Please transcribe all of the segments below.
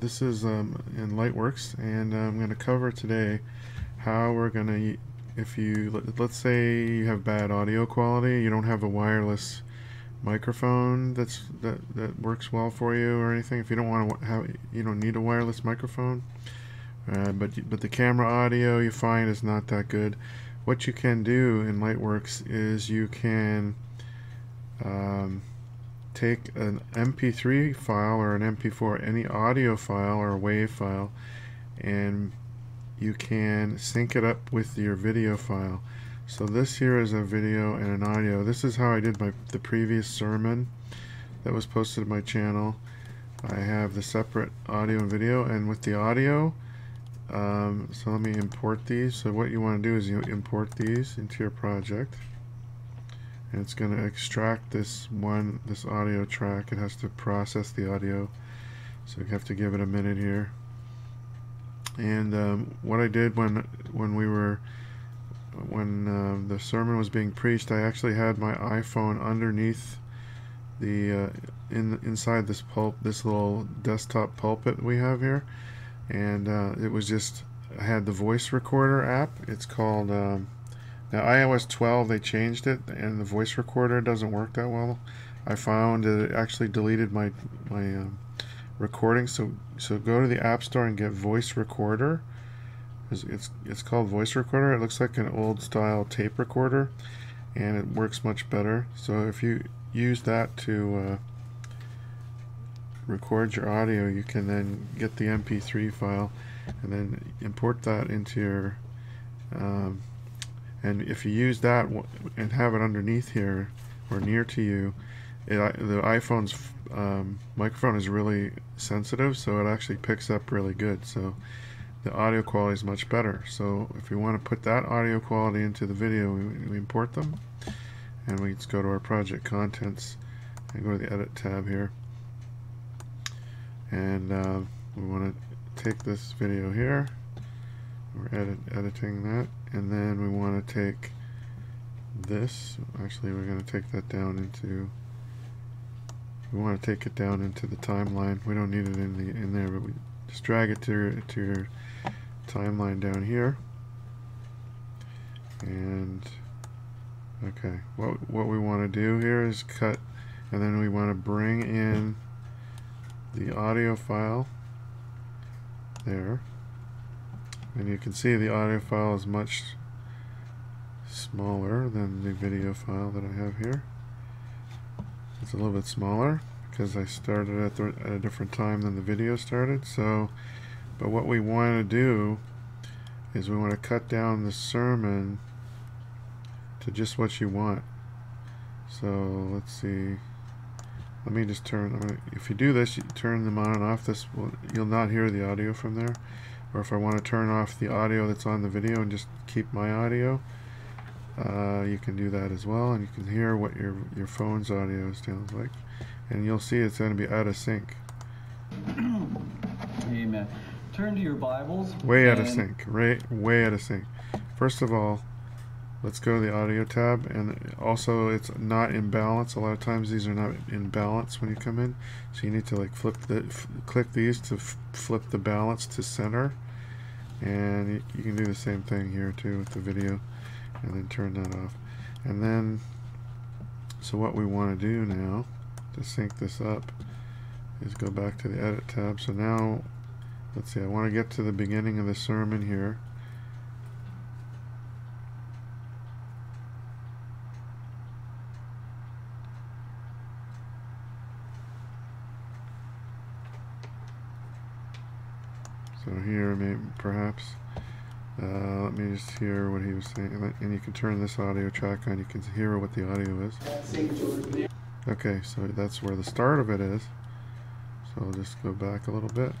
This is in Lightworks, and I'm going to cover today how we're going to, if you, let's say you have bad audio quality, you don't have a wireless microphone that works well for you or anything. If you don't want to have, you don't need a wireless microphone, but the camera audio you find is not that good. What you can do in Lightworks is you can take an MP3 file or an MP4, any audio file or wave file, and you can sync it up with your video file. So this here is a video and an audio. This is how I did the previous sermon that was posted to my channel. I have the separate audio and video, and with the audio, so let me import these. So what you want to do is you import these into your project, and it's going to extract this audio track. It has to process the audio, so you have to give it a minute here. And what I did when the sermon was being preached, I actually had my iPhone underneath the inside this little desktop pulpit we have here, and I had the voice recorder app. It's called. Now iOS 12 they changed it, and the voice recorder doesn't work that well. I found that it actually deleted my recording. So go to the App Store and get voice recorder. It's called voice recorder. It looks like an old style tape recorder, and it works much better. So if you use that to record your audio, you can then get the MP3 file and then import that into your. And if you use that and have it underneath here or near to you, the iPhone's microphone is really sensitive, so it actually picks up really good. So the audio quality is much better. So if you want to put that audio quality into the video, we import them, and we just go to our project contents and go to the edit tab here, and we want to take this video here. We're editing that, and then we want to take this. Actually, we're going to take that down into. We want to take it down into the timeline. We don't need it in there, but we just drag it to your timeline down here. And okay, what we want to do here is cut, and then we want to bring in the audio file there. And you can see the audio file is much smaller than the video file that I have here. It's a little bit smaller because I started at a different time than the video started. So, but what we want to do is we want to cut down the sermon to just what you want. So let's see. Let me just turn. If you do this, you turn them on and off. This will, you'll not hear the audio from there. Or if I want to turn off the audio that's on the video and just keep my audio, you can do that as well, and you can hear what your phone's audio sounds like, and you'll see it's going to be out of sync. Amen. Turn to your Bibles. Way out of sync. Right, way out of sync. First of all, let's go to the audio tab, and also it's not in balance. A lot of times these are not in balance when you come in, so you need to like click these to flip the balance to center, and you can do the same thing here too with the video, and then turn that off. And then, so what we want to do now to sync this up is go back to the edit tab. So now, let's see, I want to get to the beginning of the sermon here. So here, maybe, perhaps, let me just hear what he was saying, and you can turn this audio track on, you can hear what the audio is. Okay, so that's where the start of it is, so I'll just go back a little bit.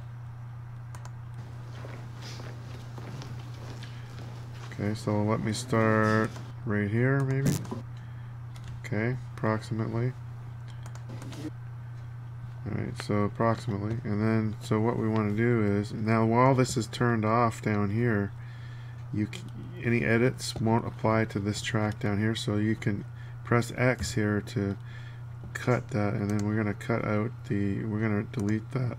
Okay, so let me start right here, maybe, okay, approximately. Alright, so approximately, and then, so what we want to do is, now while this is turned off down here, any edits won't apply to this track down here, so you can press X here to cut that, and then we're going to delete that,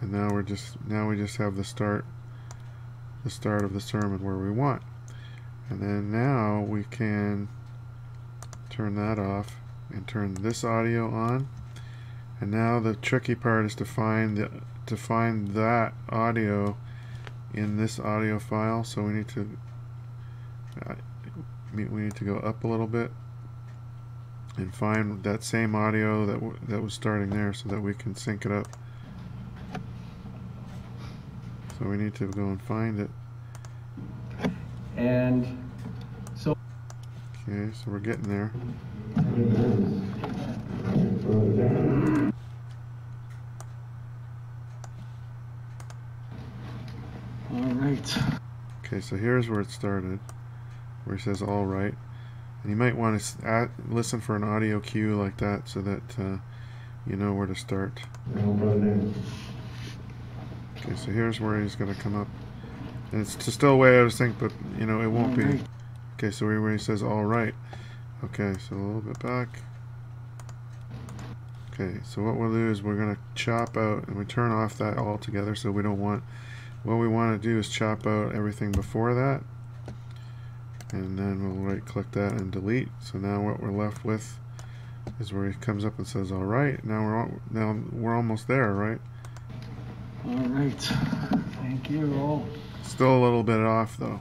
And now we're just, now we just have the start of the sermon where we want. And then now we can turn that off and turn this audio on. And now the tricky part is to find the, to find that audio in this audio file. So we need to go up a little bit and find that same audio that was starting there, so that we can sync it up. So we need to go and find it. And so, okay, so we're getting there. All right. Okay, so here's where it started, where he says "all right," and you might want to listen for an audio cue like that, so that you know where to start. Okay, so here's where he's going to come up. And it's still way out of sync, but you know it won't be. Okay, so where he says "all right." Okay, so a little bit back. Okay, so what we'll do is we're going to chop out, and we turn off that altogether, so we don't want. What we want to do is chop out everything before that, and then we'll right-click that and delete. So now what we're left with is where he comes up and says "all right." Now we're almost there, right? All right. Thank you all. Still a little bit off though.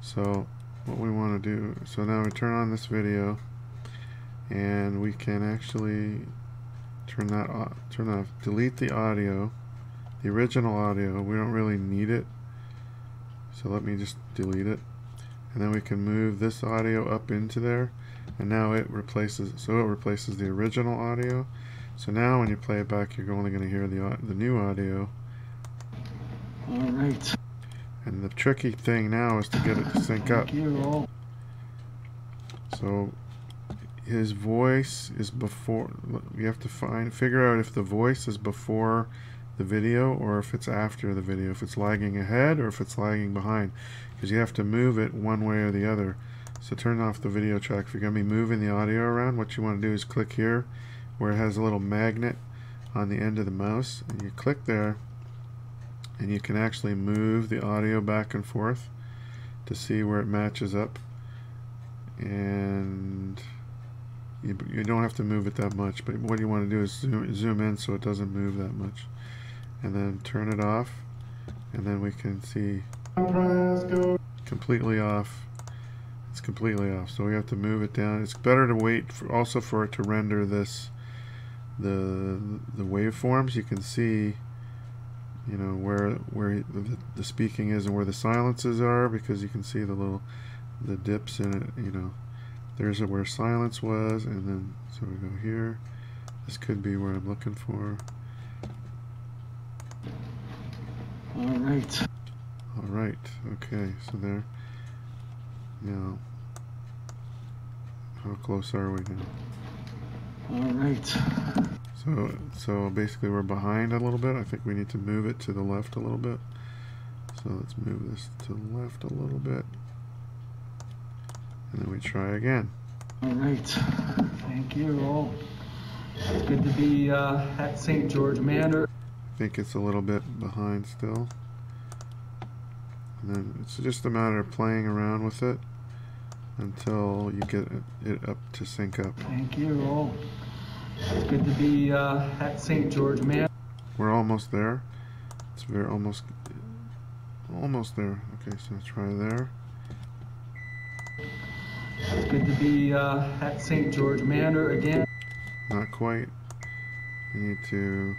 So what we want to do, so now we turn on this video, and we can actually turn that off, delete the audio, the original audio. We don't really need it, so let me just delete it. And then we can move this audio up into there, and now it replaces, so it replaces the original audio. So now when you play it back, you're only going to hear the new audio. All right. And the tricky thing now is to get it to sync up. So his voice is before, you have to figure out if the voice is before the video or if it's after the video, if it's lagging ahead or if it's lagging behind, because you have to move it one way or the other. So turn off the video track. If you're going to be moving the audio around, what you want to do is click here where it has a little magnet on the end of the mouse, and you click there, and you can actually move the audio back and forth to see where it matches up. And you don't have to move it that much, but what you want to do is zoom in so it doesn't move that much, and then turn it off, and then we can see completely off. It's completely off, so we have to move it down. It's better to wait for, also for it to render this the waveforms. You can see, you know, where the speaking is and where the silences are, because you can see the little dips in it. You know, there's where silence was, and then so we go here. This could be where I'm looking for. All right. All right. Okay. So there. Now, how close are we now? All right. So basically we're behind a little bit. I think we need to move it to the left a little bit. So let's move this to the left a little bit. And then we try again. All right. Thank you all. It's good to be at St. George Manor. I think it's a little bit behind still. And then it's just a matter of playing around with it until you get it up to sync up. Thank you all. It's good to be at St. George Manor. We're almost there. It's very almost there. Okay, so let's try there. It's good to be at St. George Manor again. Not quite. We need to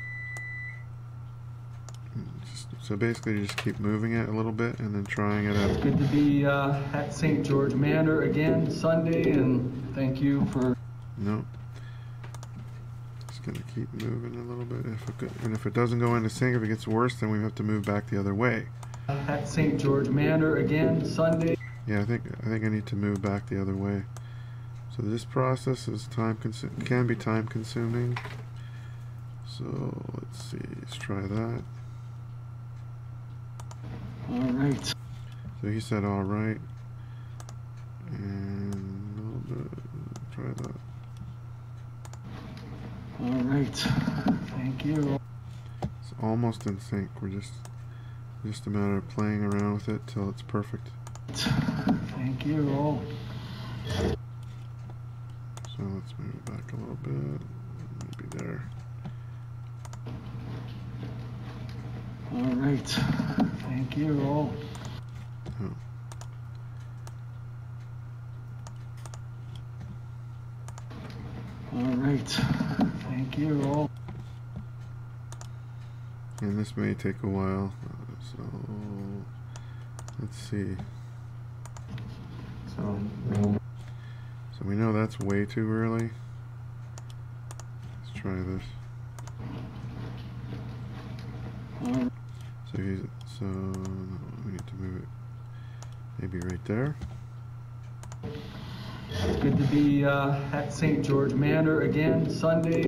just, so basically you just keep moving it a little bit and then trying it out. It's good to be at St. George Manor again Sunday, and thank you for. Nope. Gonna keep moving a little bit, and if it doesn't go into sync, if it gets worse, then we have to move back the other way. At St. George Manor again Sunday. Yeah, I think I need to move back the other way. So this process is can be time consuming. So let's see, let's try that. All right. So he said all right, and a little bit. Try that. All right. Thank you. So almost in sync. We're just a matter of playing around with it till it's perfect. Thank you all. So let's move it back a little bit. Maybe there. All right. Thank you all. Oh. All right. Thank you all. And this may take a while. So let's see. So we know that's way too early. Let's try this. So we need to move it maybe right there. It's good to be at St. George Manor again Sunday.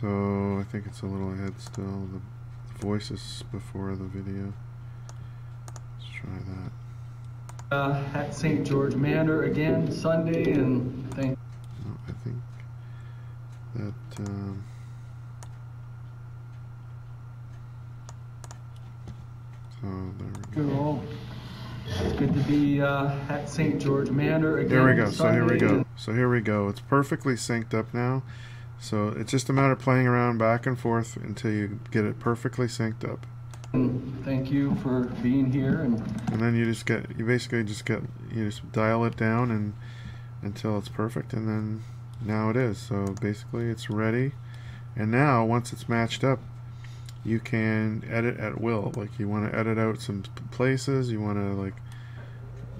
So I think it's a little ahead still. The voices before the video. Let's try that. At St. George Manor again Sunday, and thank. No, I think that. So there we go. It's good to be at St. George Manor again. There we go. Sunday. So here we go. It's perfectly synced up now. So it's just a matter of playing around back and forth until you get it perfectly synced up. Thank you for being here, and then you just dial it down and until it's perfect, and then now it is. So basically it's ready, and now once it's matched up you can edit at will. Like you want to edit out some places, you want to, like,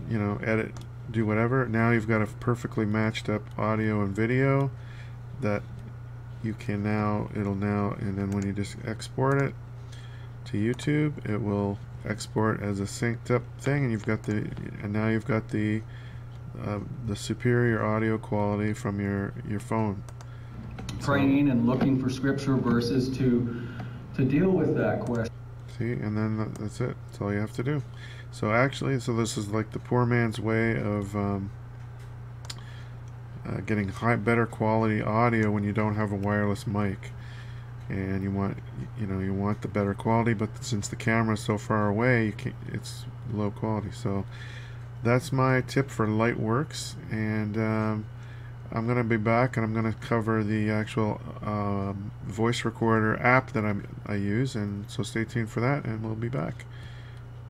you know, edit, do whatever. Now you've got a perfectly matched up audio and video that you can now, and then when you just export it to YouTube, it will export as a synced up thing, and you've got the, and now you've got the superior audio quality from your phone. Praying and looking for scripture verses to deal with that question. See, and then that's it. That's all you have to do. So actually, so this is like the poor man's way of getting better quality audio when you don't have a wireless mic. And you want, you know, you want the better quality, but since the camera is so far away, you can't, it's low quality. So that's my tip for Lightworks, and I'm going to be back, and I'm going to cover the actual voice recorder app that I use, and so stay tuned for that, and we'll be back.